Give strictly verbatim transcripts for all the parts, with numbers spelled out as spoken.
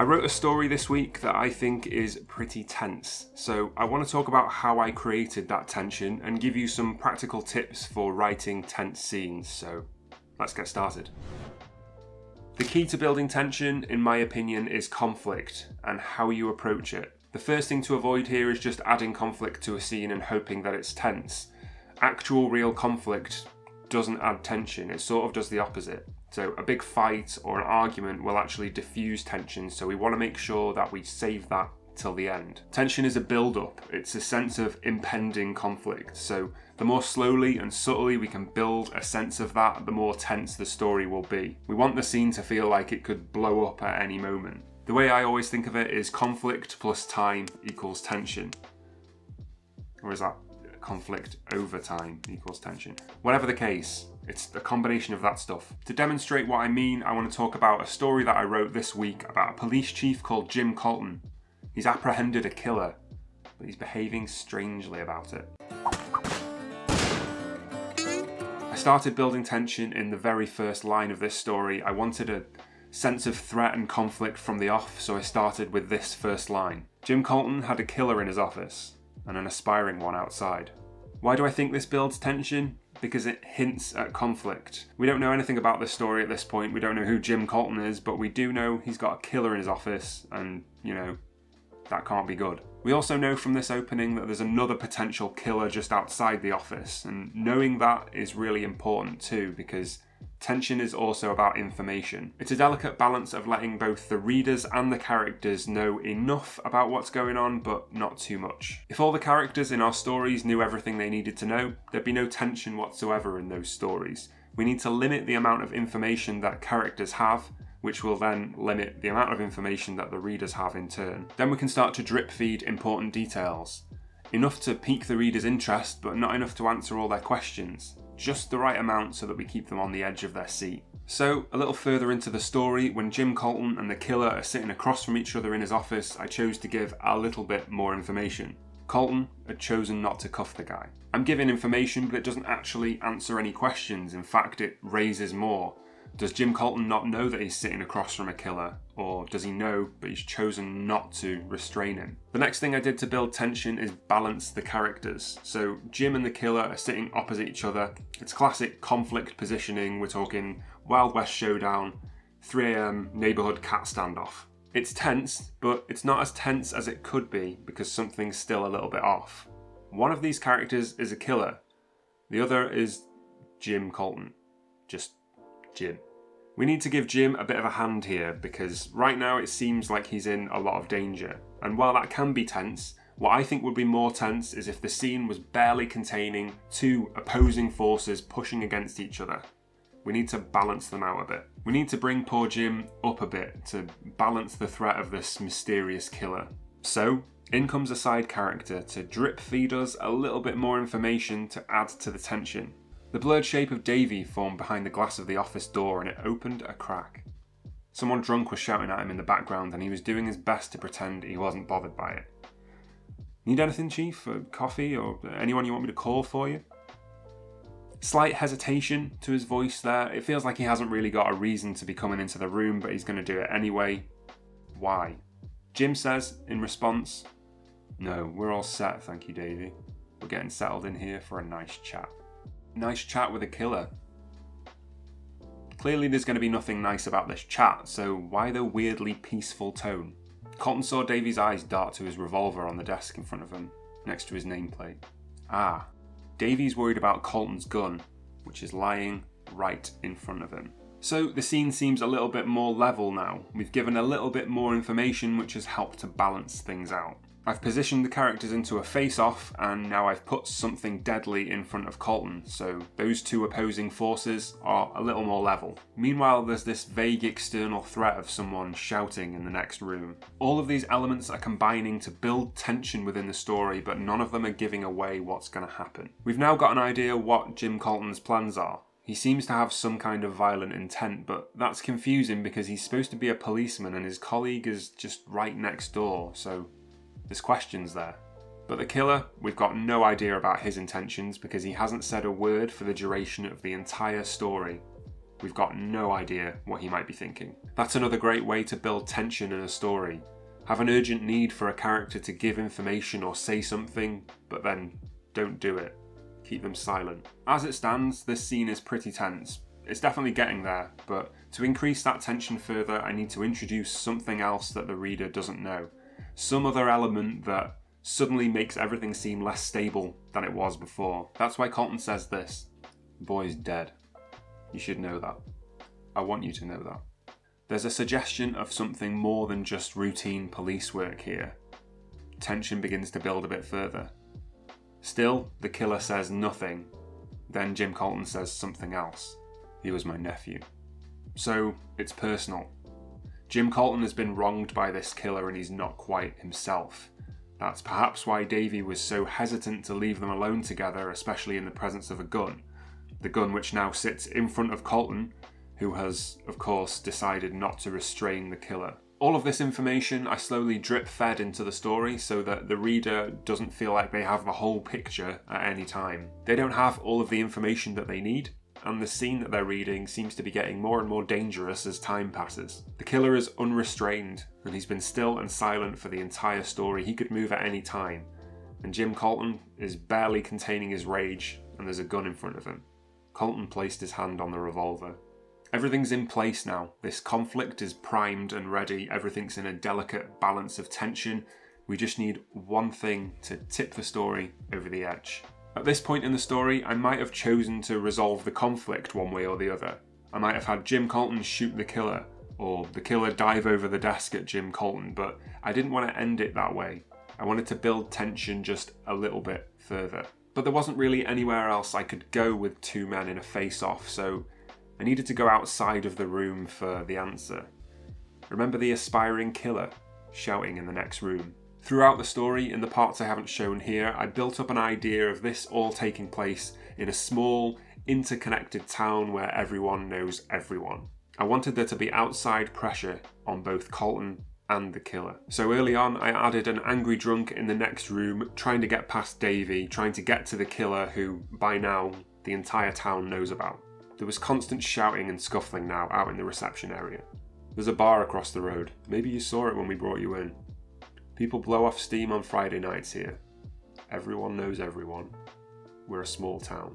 I wrote a story this week that I think is pretty tense, so I want to talk about how I created that tension and give you some practical tips for writing tense scenes, so let's get started. The key to building tension, in my opinion, is conflict and how you approach it. The first thing to avoid here is just adding conflict to a scene and hoping that it's tense. Actual real conflict doesn't add tension, it sort of does the opposite. So a big fight or an argument will actually diffuse tension, so we want to make sure that we save that till the end. Tension is a build-up, it's a sense of impending conflict, so the more slowly and subtly we can build a sense of that, the more tense the story will be. We want the scene to feel like it could blow up at any moment. The way I always think of it is conflict plus time equals tension. Or is that conflict over time equals tension? Whatever the case, it's a combination of that stuff. To demonstrate what I mean, I want to talk about a story that I wrote this week about a police chief called Jim Colton. He's apprehended a killer, but he's behaving strangely about it. I started building tension in the very first line of this story. I wanted a sense of threat and conflict from the off, so I started with this first line. Jim Colton had a killer in his office, and an aspiring one outside. Why do I think this builds tension? Because it hints at conflict. We don't know anything about this story at this point, we don't know who Jim Colton is, but we do know he's got a killer in his office, and, you know, that can't be good. We also know from this opening that there's another potential killer just outside the office, and knowing that is really important too, because tension is also about information. It's a delicate balance of letting both the readers and the characters know enough about what's going on, but not too much. If all the characters in our stories knew everything they needed to know, there'd be no tension whatsoever in those stories. We need to limit the amount of information that characters have, which will then limit the amount of information that the readers have in turn. Then we can start to drip feed important details. Enough to pique the reader's interest, but not enough to answer all their questions. Just the right amount so that we keep them on the edge of their seat. So, a little further into the story, when Jim Colton and the killer are sitting across from each other in his office, I chose to give a little bit more information. Colton had chosen not to cuff the guy. I'm giving information, but it doesn't actually answer any questions. In fact, it raises more. Does Jim Colton not know that he's sitting across from a killer? Or does he know, but he's chosen not to restrain him? The next thing I did to build tension is balance the characters. So Jim and the killer are sitting opposite each other. It's classic conflict positioning. We're talking Wild West showdown, three A M neighborhood cat standoff. It's tense, but it's not as tense as it could be because something's still a little bit off. One of these characters is a killer. The other is Jim Colton. Just Jim. We need to give Jim a bit of a hand here because right now it seems like he's in a lot of danger. And while that can be tense, what I think would be more tense is if the scene was barely containing two opposing forces pushing against each other. We need to balance them out a bit. We need to bring poor Jim up a bit to balance the threat of this mysterious killer. So, in comes a side character to drip feed us a little bit more information to add to the tension. The blurred shape of Davy formed behind the glass of the office door and it opened a crack. Someone drunk was shouting at him in the background and he was doing his best to pretend he wasn't bothered by it. Need anything, Chief? A coffee or anyone you want me to call for you? Slight hesitation to his voice there. It feels like he hasn't really got a reason to be coming into the room, but he's going to do it anyway. Why? Jim says in response, "No, we're all set, thank you, Davy. We're getting settled in here for a nice chat." Nice chat with a killer. Clearly there's going to be nothing nice about this chat, so why the weirdly peaceful tone? Colton saw Davy's eyes dart to his revolver on the desk in front of him, next to his nameplate. Ah, Davy's worried about Colton's gun, which is lying right in front of him. So the scene seems a little bit more level now. We've given a little bit more information, which has helped to balance things out. I've positioned the characters into a face-off, and now I've put something deadly in front of Colton, so those two opposing forces are a little more level. Meanwhile, there's this vague external threat of someone shouting in the next room. All of these elements are combining to build tension within the story, but none of them are giving away what's going to happen. We've now got an idea what Jim Colton's plans are. He seems to have some kind of violent intent, but that's confusing because he's supposed to be a policeman and his colleague is just right next door, so there's questions there. But the killer, we've got no idea about his intentions because he hasn't said a word for the duration of the entire story. We've got no idea what he might be thinking. That's another great way to build tension in a story. Have an urgent need for a character to give information or say something, but then don't do it. Keep them silent. As it stands, this scene is pretty tense. It's definitely getting there, but to increase that tension further, I need to introduce something else that the reader doesn't know. Some other element that suddenly makes everything seem less stable than it was before. That's why Colton says this. The boy's dead. You should know that. I want you to know that. There's a suggestion of something more than just routine police work here. Tension begins to build a bit further. Still, the killer says nothing. Then Jim Colton says something else. He was my nephew. So, it's personal. Jim Colton has been wronged by this killer and he's not quite himself. That's perhaps why Davey was so hesitant to leave them alone together, especially in the presence of a gun. The gun which now sits in front of Colton, who has, of course, decided not to restrain the killer. All of this information I slowly drip-fed into the story so that the reader doesn't feel like they have the whole picture at any time. They don't have all of the information that they need, and the scene that they're reading seems to be getting more and more dangerous as time passes. The killer is unrestrained, and he's been still and silent for the entire story. He could move at any time, and Jim Colton is barely containing his rage, and there's a gun in front of him. Colton placed his hand on the revolver. Everything's in place now. This conflict is primed and ready. Everything's in a delicate balance of tension. We just need one thing to tip the story over the edge. At this point in the story, I might have chosen to resolve the conflict one way or the other. I might have had Jim Colton shoot the killer, or the killer dive over the desk at Jim Colton, but I didn't want to end it that way. I wanted to build tension just a little bit further. But there wasn't really anywhere else I could go with two men in a face-off, so I needed to go outside of the room for the answer. Remember the aspiring killer shouting in the next room. Throughout the story, in the parts I haven't shown here, I built up an idea of this all taking place in a small, interconnected town where everyone knows everyone. I wanted there to be outside pressure on both Colton and the killer. So early on, I added an angry drunk in the next room, trying to get past Davey, trying to get to the killer who, by now, the entire town knows about. There was constant shouting and scuffling now out in the reception area. There's a bar across the road. Maybe you saw it when we brought you in. People blow off steam on Friday nights here. Everyone knows everyone. We're a small town.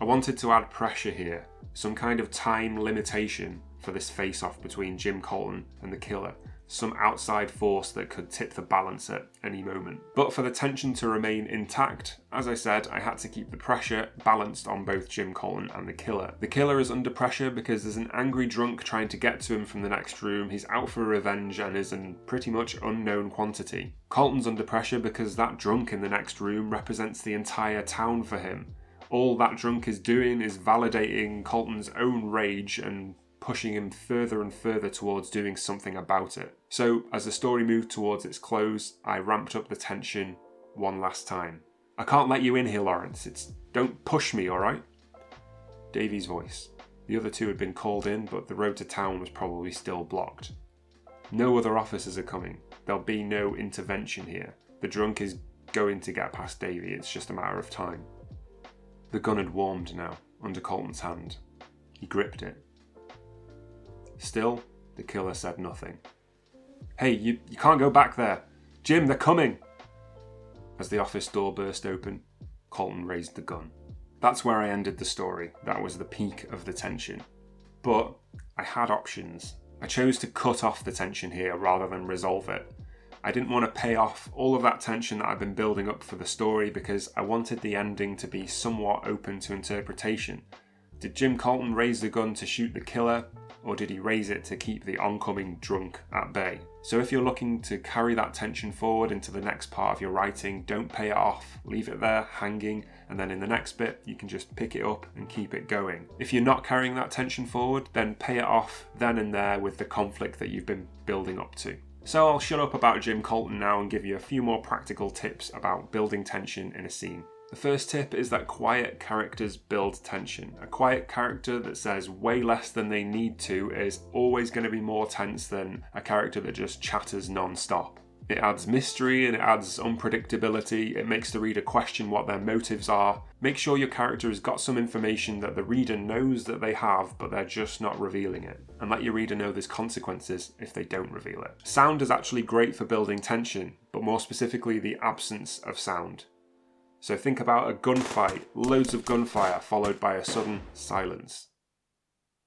I wanted to add pressure here, some kind of time limitation for this face-off between Jim Colton and the killer, some outside force that could tip the balance at any moment. But for the tension to remain intact, as I said, I had to keep the pressure balanced on both Jim Colton and the killer. The killer is under pressure because there's an angry drunk trying to get to him from the next room. He's out for revenge and is a pretty much unknown quantity. Colton's under pressure because that drunk in the next room represents the entire town for him. All that drunk is doing is validating Colton's own rage and pushing him further and further towards doing something about it. So, as the story moved towards its close, I ramped up the tension one last time. I can't let you in here, Lawrence. It's... don't push me, alright? Davey's voice. The other two had been called in, but the road to town was probably still blocked. No other officers are coming. There'll be no intervention here. The drunk is going to get past Davey. It's just a matter of time. The gun had warmed now, under Colton's hand. He gripped it. Still, the killer said nothing. Hey, you, you can't go back there. Jim, they're coming. As the office door burst open, Colton raised the gun. That's where I ended the story. That was the peak of the tension. But I had options. I chose to cut off the tension here rather than resolve it. I didn't want to pay off all of that tension that I've been building up for the story because I wanted the ending to be somewhat open to interpretation. Did Jim Colton raise the gun to shoot the killer? Or did he raise it to keep the oncoming drunk at bay? So if you're looking to carry that tension forward into the next part of your writing, don't pay it off. Leave it there, hanging, and then in the next bit, you can just pick it up and keep it going. If you're not carrying that tension forward, then pay it off then and there with the conflict that you've been building up to. So I'll shut up about Jim Colton now and give you a few more practical tips about building tension in a scene. The first tip is that quiet characters build tension. A quiet character that says way less than they need to is always going to be more tense than a character that just chatters non-stop. It adds mystery and it adds unpredictability. It makes the reader question what their motives are. Make sure your character has got some information that the reader knows that they have, but they're just not revealing it. And let your reader know there's consequences if they don't reveal it. Sound is actually great for building tension, but more specifically the absence of sound. So think about a gunfight, loads of gunfire followed by a sudden silence.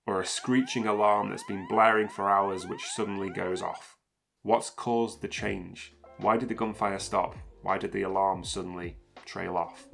Or a screeching alarm that's been blaring for hours which suddenly goes off. What's caused the change? Why did the gunfire stop? Why did the alarm suddenly trail off?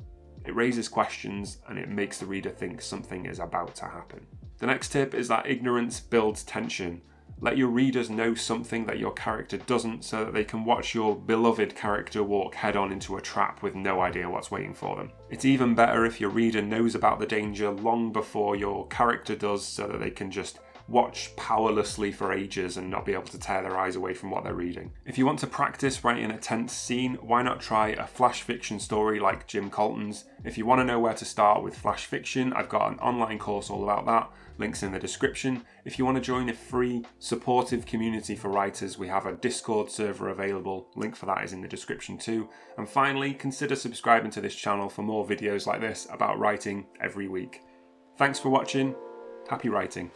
It raises questions and it makes the reader think something is about to happen. The next tip is that ignorance builds tension. Let your readers know something that your character doesn't so that they can watch your beloved character walk head-on into a trap with no idea what's waiting for them. It's even better if your reader knows about the danger long before your character does so that they can just watch powerlessly for ages and not be able to tear their eyes away from what they're reading. If you want to practice writing a tense scene, why not try a flash fiction story like Jim Colton's? If you want to know where to start with flash fiction, I've got an online course all about that, links in the description. If you want to join a free, supportive community for writers, we have a Discord server available, link for that is in the description too. And finally, consider subscribing to this channel for more videos like this about writing every week. Thanks for watching, happy writing.